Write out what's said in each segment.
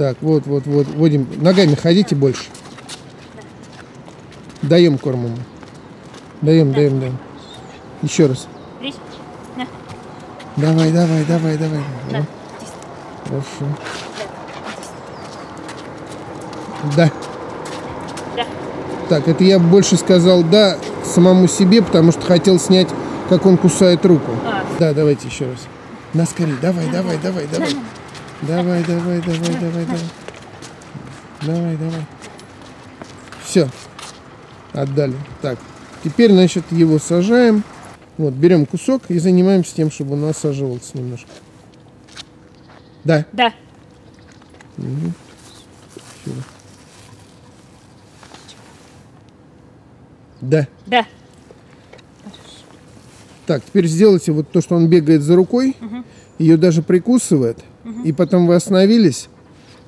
Так, вот. Вводим. Ногами ходите больше. Даем корм ему. Даем. Еще раз. Давай. Да. Хорошо. Да. Да. Так, это я больше сказал да самому себе, потому что хотел снять, как он кусает руку. Да, давайте еще раз. На скорее. Давай. Давай. Все. Отдали. Так. Теперь, значит, его сажаем. Вот, берем кусок и занимаемся тем, чтобы он насаживался немножко. Да? Да. Угу. Да. Да. Так, теперь сделайте вот то, что он бегает за рукой, угу. Ее даже прикусывает, угу. И потом вы остановились,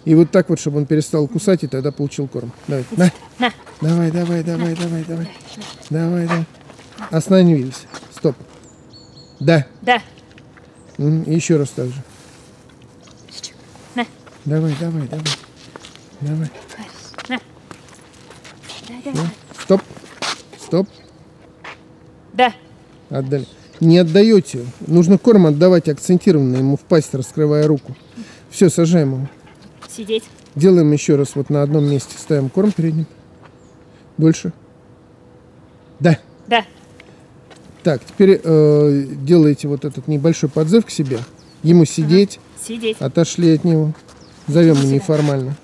и вот так вот, чтобы он перестал кусать, и тогда получил корм. Давай, на. Давай. Остановились. Стоп. Да. Да. Еще раз так же. На. Давай. На. Да. Стоп. Да. Отдали. Не отдаете. Нужно корм отдавать акцентированно, ему в пасть, раскрывая руку. Все, сажаем его. Сидеть. Делаем еще раз вот на одном месте. Ставим корм перед ним. Дольше. Да. Да. Так, теперь делаете вот этот небольшой подзыв к себе. Ему сидеть. Угу. Сидеть. Отошли от него. Зовем его неформально.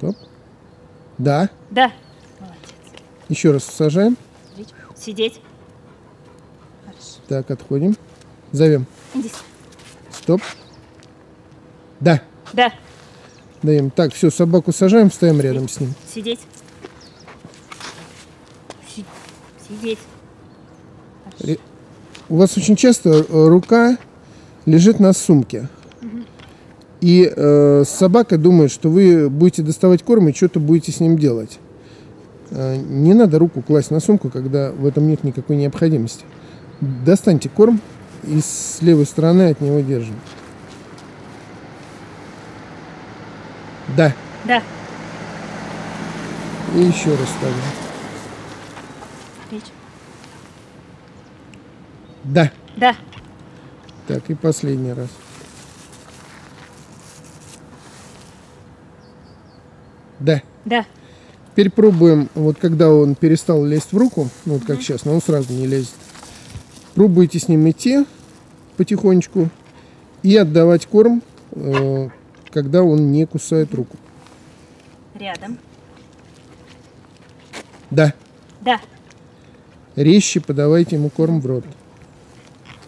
Топ. Да. Да. Молодец. Еще раз сажаем. Сидеть. Так, отходим. Зовем. Иди. Стоп. Да. Да. Даем. Так, все, собаку сажаем, встаем рядом с ним. Сидеть. У вас очень часто рука лежит на сумке. Угу. И собака думает, что вы будете доставать корм и что-то будете с ним делать. Не надо руку класть на сумку, когда в этом нет никакой необходимости. Достаньте корм и с левой стороны от него держим. Да. Да. И еще раз ставим. Да. Да. Так, и последний раз. Да. Да. Теперь пробуем, вот когда он перестал лезть в руку, вот как сейчас, но он сразу не лезет. Пробуйте с ним идти потихонечку и отдавать корм, когда он не кусает руку. Рядом. Да. Да. Резче подавайте ему корм в рот.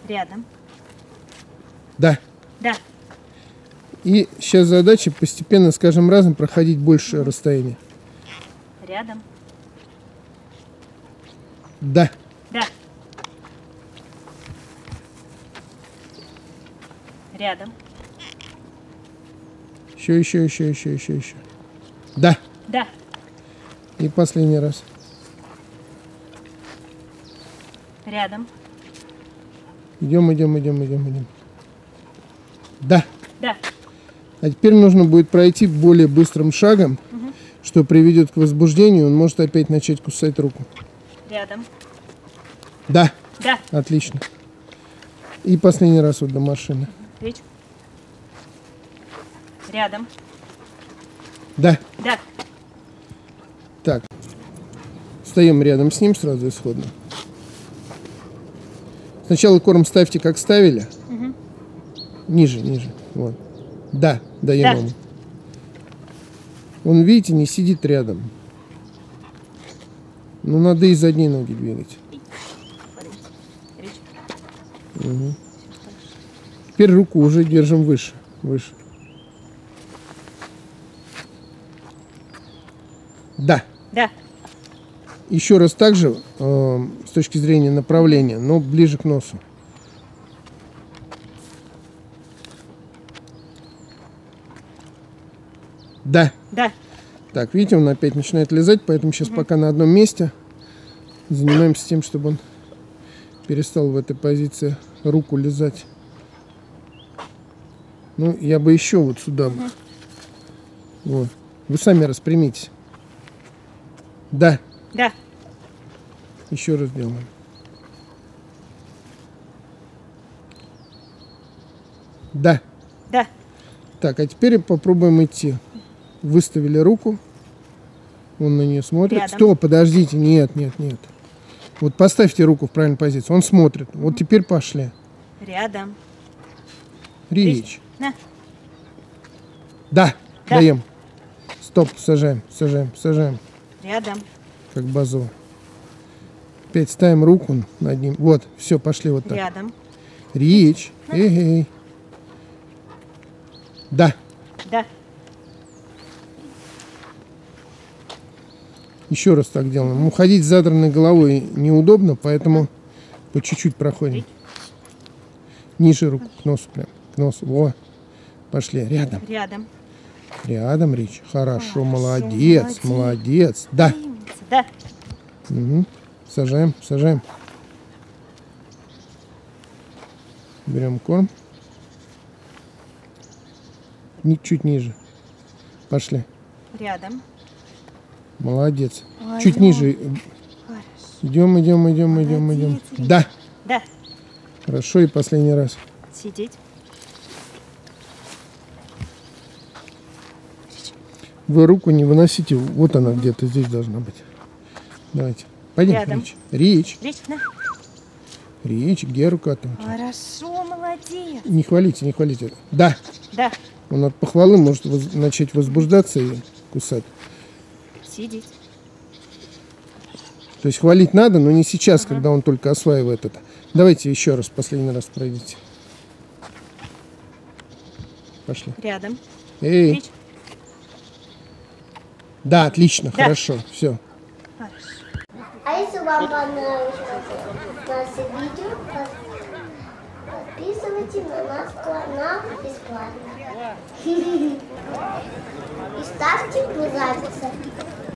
Рядом. Да. Да. И сейчас задача постепенно с каждым разом проходить большее расстояние. Рядом. Да. Да. Рядом. Еще. Да. Да. И последний раз. Рядом. Идем. Да. Да. А теперь нужно будет пройти более быстрым шагом, угу. Что приведет к возбуждению, он может опять начать кусать руку. Рядом. Да. Да. Отлично. И последний раз вот до машины. Рядом. Да. Да. Так. Встаем рядом с ним сразу исходно. Сначала корм ставьте, как ставили. Угу. Ниже. Вот. Да, даем ему. Да. Он, видите, не сидит рядом. Но надо и задней ноги двигать. Угу. Теперь руку уже держим выше. Да. Да. Еще раз также с точки зрения направления, но ближе к носу. Да. Да. Так, видите, он опять начинает лизать, поэтому сейчас пока на одном месте занимаемся тем, чтобы он перестал в этой позиции руку лизать. Ну, я бы еще вот сюда бы. Вот. Вы сами распрямитесь. Да. Да. Еще раз делаем. Да. Да. Так, а теперь попробуем идти. Выставили руку. Он на нее смотрит. Рядом. Стоп, подождите. Нет, нет, нет. Вот поставьте руку в правильную позицию. Он смотрит. Вот теперь пошли. Рядом. Речь. Да. Да. Да. Даем. Стоп, сажаем, сажаем, сажаем. Рядом. Как базово. Опять ставим руку над ним. Вот, все, пошли вот так. Рядом. Речь. Да. Эй-эй. Да. Да. Еще раз так делаем. Уходить с задранной головой неудобно, поэтому по чуть-чуть проходим. Ниже руку к носу прям. К носу. Во. Пошли. Рядом. Рядом. Рядом речь. Хорошо. Молодец. Молодец. Да. Да. Угу. Сажаем. Сажаем. Берем корм. Чуть ниже. Пошли. Рядом. Молодец. Ой, чуть ниже. Хорошо. Идем, идем, идем, молодец, идем, идем. Да. Да. Хорошо, и последний раз. Сидеть. Вы руку не выносите. Вот она где-то здесь должна быть. Давайте. Пойдем. Рядом. Речь. Речь. Речь, да. Речь. Где рука там? Хорошо, молодец. Не хвалите, не хвалите. Да. Да. Он от похвалы может начать возбуждаться и кусать. Сидеть. То есть хвалить надо, но не сейчас, ага, когда он только осваивает это. Давайте еще раз, последний раз пройдите. Пошли. Рядом. Эй. Речь. Да, отлично, да, хорошо, все. Хорошо. А если вам понравилось наше видео, подписывайтесь на наш канал бесплатно. И ставьте пожалуйста.